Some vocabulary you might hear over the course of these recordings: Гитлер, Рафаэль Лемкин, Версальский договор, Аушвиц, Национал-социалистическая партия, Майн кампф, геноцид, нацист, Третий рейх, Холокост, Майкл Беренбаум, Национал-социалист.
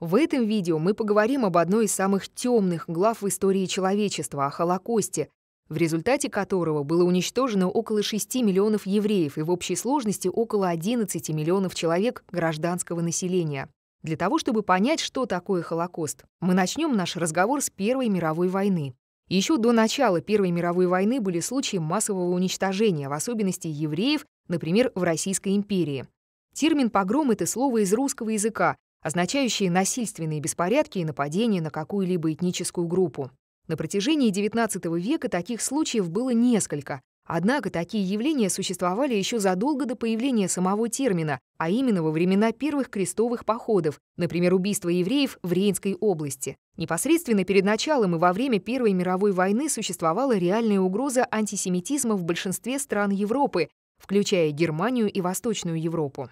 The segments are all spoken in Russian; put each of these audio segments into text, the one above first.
В этом видео мы поговорим об одной из самых темных глав в истории человечества, о Холокосте, в результате которого было уничтожено около 6 миллионов евреев и в общей сложности около 11 миллионов человек гражданского населения. Для того, чтобы понять, что такое Холокост, мы начнем наш разговор с Первой мировой войны. Еще до начала Первой мировой войны были случаи массового уничтожения, в особенности евреев, например, в Российской империи. Термин «погром» — это слово из русского языка, означающие насильственные беспорядки и нападения на какую-либо этническую группу. На протяжении XIX века таких случаев было несколько. Однако такие явления существовали еще задолго до появления самого термина, а именно во времена первых крестовых походов, например, убийства евреев в Рейнской области. Непосредственно перед началом и во время Первой мировой войны существовала реальная угроза антисемитизма в большинстве стран Европы, включая Германию и Восточную Европу.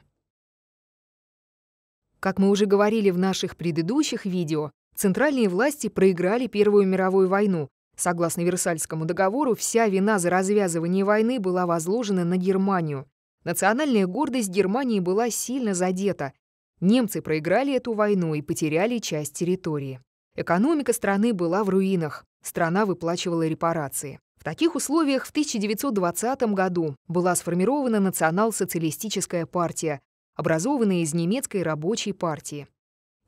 Как мы уже говорили в наших предыдущих видео, центральные власти проиграли Первую мировую войну. Согласно Версальскому договору, вся вина за развязывание войны была возложена на Германию. Национальная гордость Германии была сильно задета. Немцы проиграли эту войну и потеряли часть территории. Экономика страны была в руинах. Страна выплачивала репарации. В таких условиях в 1920 году была сформирована Национал-социалистическая партия, образованная из немецкой рабочей партии.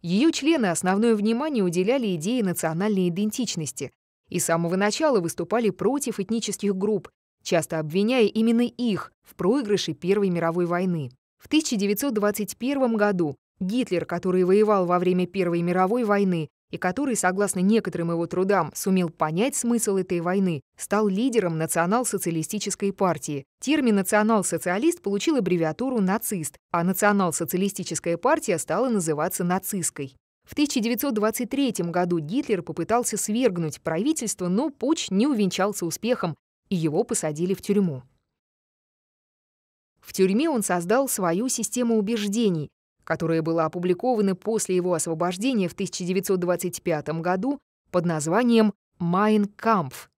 Ее члены основное внимание уделяли идее национальной идентичности и с самого начала выступали против этнических групп, часто обвиняя именно их в проигрыше Первой мировой войны. В 1921 году Гитлер, который воевал во время Первой мировой войны и который, согласно некоторым его трудам, сумел понять смысл этой войны, стал лидером Национал-социалистической партии. Термин «национал-социалист» получил аббревиатуру «нацист», а Национал-социалистическая партия стала называться нацистской. В 1923 году Гитлер попытался свергнуть правительство, но путч не увенчался успехом, и его посадили в тюрьму. В тюрьме он создал свою систему убеждений, которая была опубликована после его освобождения в 1925 году под названием «Майн кампф»,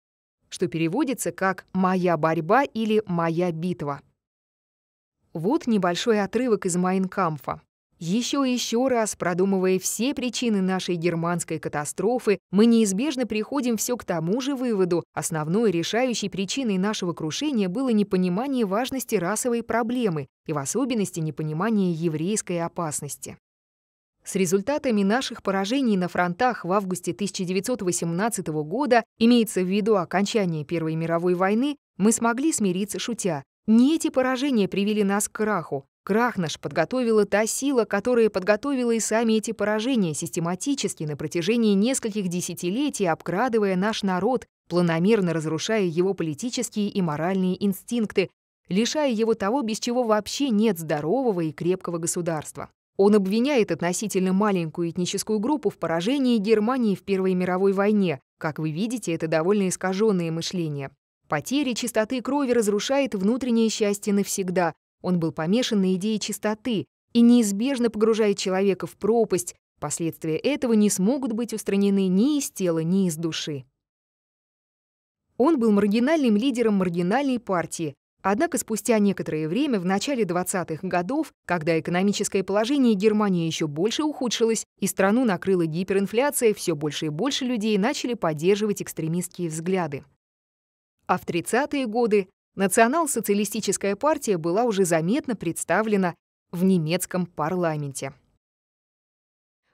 что переводится как «Моя борьба» или «Моя битва». Вот небольшой отрывок из «Майн кампфа». «Еще и еще раз, продумывая все причины нашей германской катастрофы, мы неизбежно приходим все к тому же выводу. Основной решающей причиной нашего крушения было непонимание важности расовой проблемы и в особенности непонимание еврейской опасности». С результатами наших поражений на фронтах в августе 1918 года, имеется в виду окончание Первой мировой войны, мы смогли смириться шутя. Не эти поражения привели нас к краху. Крах наш подготовила та сила, которая подготовила и сами эти поражения, систематически на протяжении нескольких десятилетий обкрадывая наш народ, планомерно разрушая его политические и моральные инстинкты, лишая его того, без чего вообще нет здорового и крепкого государства. Он обвиняет относительно маленькую этническую группу в поражении Германии в Первой мировой войне. Как вы видите, это довольно искаженное мышление. Потеря чистоты крови разрушает внутреннее счастье навсегда. Он был помешан на идее чистоты и неизбежно погружает человека в пропасть. Последствия этого не смогут быть устранены ни из тела, ни из души. Он был маргинальным лидером маргинальной партии. Однако спустя некоторое время, в начале 20-х годов, когда экономическое положение Германии еще больше ухудшилось и страну накрыла гиперинфляция, все больше и больше людей начали поддерживать экстремистские взгляды. А в 30-е годы Национал-социалистическая партия была уже заметно представлена в немецком парламенте.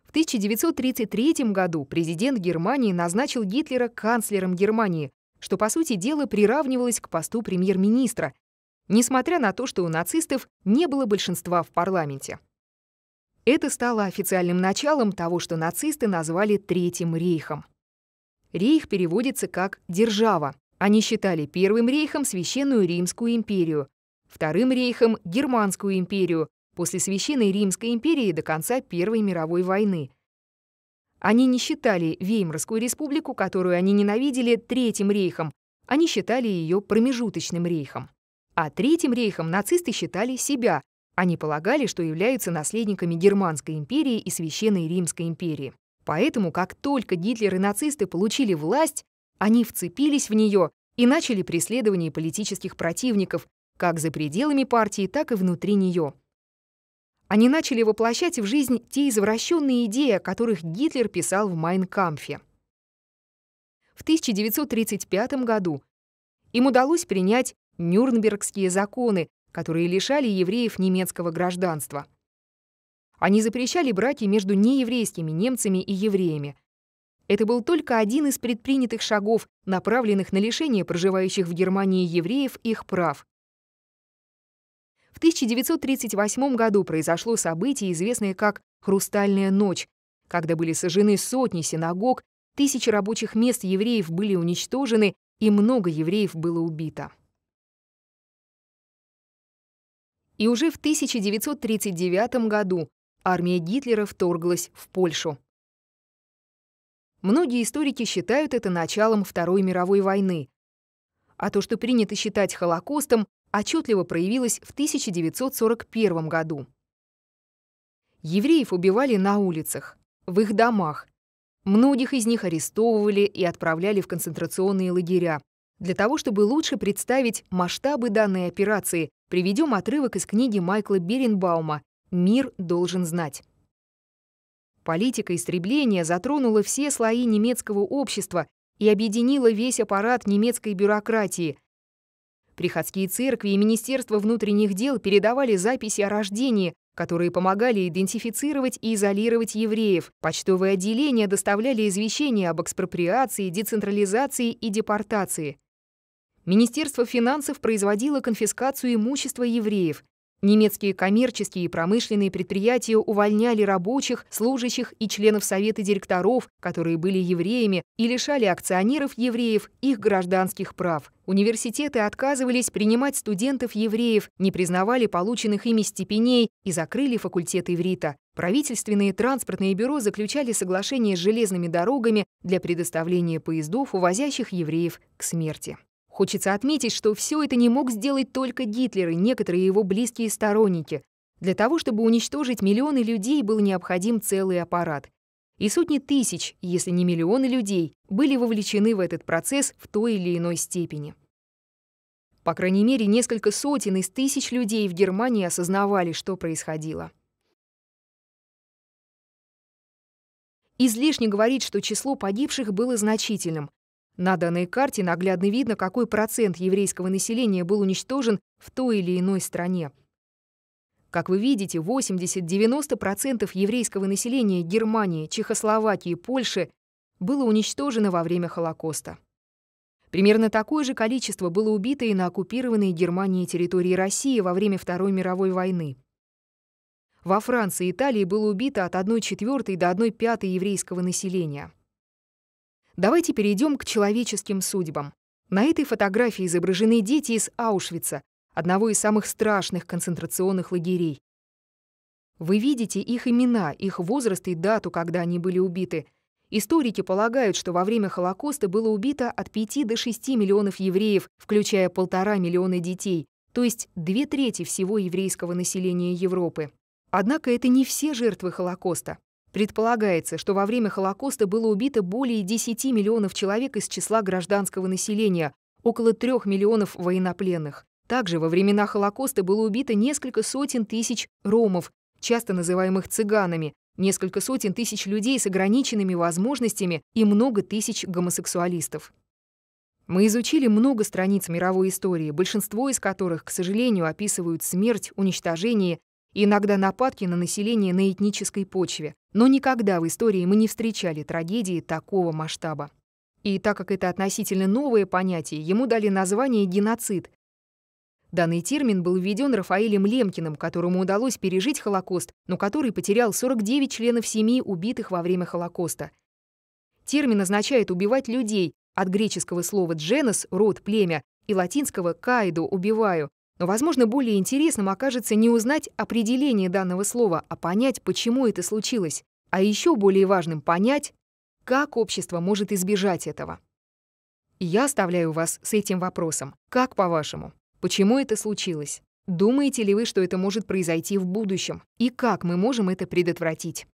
В 1933 году президент Германии назначил Гитлера канцлером Германии, что, по сути дела, приравнивалось к посту премьер-министра, несмотря на то, что у нацистов не было большинства в парламенте. Это стало официальным началом того, что нацисты назвали Третьим рейхом. Рейх переводится как «держава». Они считали Первым рейхом Священную Римскую империю, Вторым рейхом — Германскую империю, после Священной Римской империи до конца Первой мировой войны. Они не считали Веймарскую республику, которую они ненавидели, Третьим рейхом, они считали ее промежуточным рейхом. А Третьим рейхом нацисты считали себя, они полагали, что являются наследниками Германской империи и Священной Римской империи. Поэтому, как только Гитлер и нацисты получили власть, они вцепились в нее и начали преследование политических противников как за пределами партии, так и внутри нее. Они начали воплощать в жизнь те извращенные идеи, о которых Гитлер писал в «Майн кампфе». В 1935 году им удалось принять Нюрнбергские законы, которые лишали евреев немецкого гражданства. Они запрещали браки между нееврейскими немцами и евреями. Это был только один из предпринятых шагов, направленных на лишение проживающих в Германии евреев их прав. В 1938 году произошло событие, известное как «Хрустальная ночь», когда были сожжены сотни синагог, тысячи рабочих мест евреев были уничтожены и много евреев было убито. И уже в 1939 году армия Гитлера вторглась в Польшу. Многие историки считают это началом Второй мировой войны. А то, что принято считать Холокостом, отчетливо проявилось в 1941 году. Евреев убивали на улицах, в их домах. Многих из них арестовывали и отправляли в концентрационные лагеря. Для того, чтобы лучше представить масштабы данной операции, приведем отрывок из книги Майкла Беренбаума «Мир должен знать». Политика истребления затронула все слои немецкого общества и объединила весь аппарат немецкой бюрократии. Приходские церкви и Министерство внутренних дел передавали записи о рождении, которые помогали идентифицировать и изолировать евреев. Почтовые отделения доставляли извещения об экспроприации, децентрализации и депортации. Министерство финансов производило конфискацию имущества евреев. Немецкие коммерческие и промышленные предприятия увольняли рабочих, служащих и членов совета директоров, которые были евреями, и лишали акционеров евреев их гражданских прав. Университеты отказывались принимать студентов евреев, не признавали полученных ими степеней и закрыли факультет иврита. Правительственные транспортные бюро заключали соглашения с железными дорогами для предоставления поездов, увозящих евреев к смерти. Хочется отметить, что все это не мог сделать только Гитлер и некоторые его близкие сторонники. Для того, чтобы уничтожить миллионы людей, был необходим целый аппарат. И сотни тысяч, если не миллионы людей, были вовлечены в этот процесс в той или иной степени. По крайней мере, несколько сотен из тысяч людей в Германии осознавали, что происходило. Излишне говорить, что число погибших было значительным. На данной карте наглядно видно, какой процент еврейского населения был уничтожен в той или иной стране. Как вы видите, 80-90% еврейского населения Германии, Чехословакии, Польши было уничтожено во время Холокоста. Примерно такое же количество было убито и на оккупированной Германией территории России во время Второй мировой войны. Во Франции и Италии было убито от 1/4 до 1/5 еврейского населения. Давайте перейдем к человеческим судьбам. На этой фотографии изображены дети из Аушвица, одного из самых страшных концентрационных лагерей. Вы видите их имена, их возраст и дату, когда они были убиты. Историки полагают, что во время Холокоста было убито от 5 до 6 миллионов евреев, включая 1,5 миллиона детей, то есть 2/3 всего еврейского населения Европы. Однако это не все жертвы Холокоста. Предполагается, что во время Холокоста было убито более 10 миллионов человек из числа гражданского населения, около 3 миллионов военнопленных. Также во времена Холокоста было убито несколько сотен тысяч ромов, часто называемых цыганами, несколько сотен тысяч людей с ограниченными возможностями и много тысяч гомосексуалистов. Мы изучили много страниц мировой истории, большинство из которых, к сожалению, описывают смерть, уничтожение, иногда нападки на население на этнической почве. Но никогда в истории мы не встречали трагедии такого масштаба. И так как это относительно новое понятие, ему дали название «геноцид». Данный термин был введен Рафаэлем Лемкиным, которому удалось пережить Холокост, но который потерял 49 членов семьи, убитых во время Холокоста. Термин означает «убивать людей» от греческого слова «дженос» — «род», «племя» и латинского «каиду» — «убиваю». Но, возможно, более интересным окажется не узнать определение данного слова, а понять, почему это случилось. А еще более важным — понять, как общество может избежать этого. И я оставляю вас с этим вопросом. Как, по-вашему, почему это случилось? Думаете ли вы, что это может произойти в будущем? И как мы можем это предотвратить?